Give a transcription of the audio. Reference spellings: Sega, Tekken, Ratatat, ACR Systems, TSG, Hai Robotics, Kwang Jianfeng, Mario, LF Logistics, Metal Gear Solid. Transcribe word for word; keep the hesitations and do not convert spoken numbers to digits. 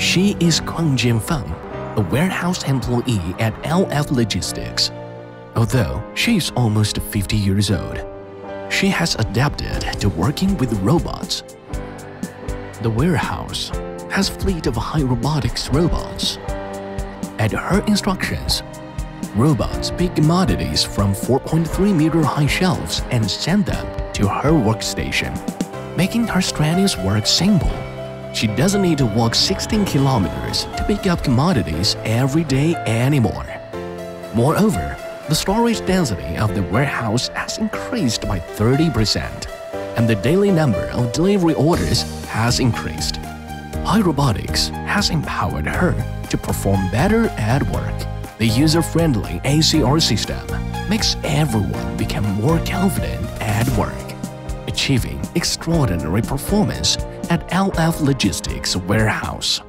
She is Kwang Jianfeng, a warehouse employee at L F Logistics. Although she is almost fifty years old, she has adapted to working with robots. The warehouse has a fleet of H A I Robotics robots. At her instructions, robots pick commodities from four point three meter high shelves and send them to her workstation, making her strenuous work simple. She doesn't need to walk sixteen kilometers to pick up commodities every day anymore. Moreover, the storage density of the warehouse has increased by thirty percent, and the daily number of delivery orders has increased. H A I Robotics has empowered her to perform better at work. The user-friendly A C R system makes everyone become more confident at work, achieving extraordinary performance at L F Logistics Warehouse.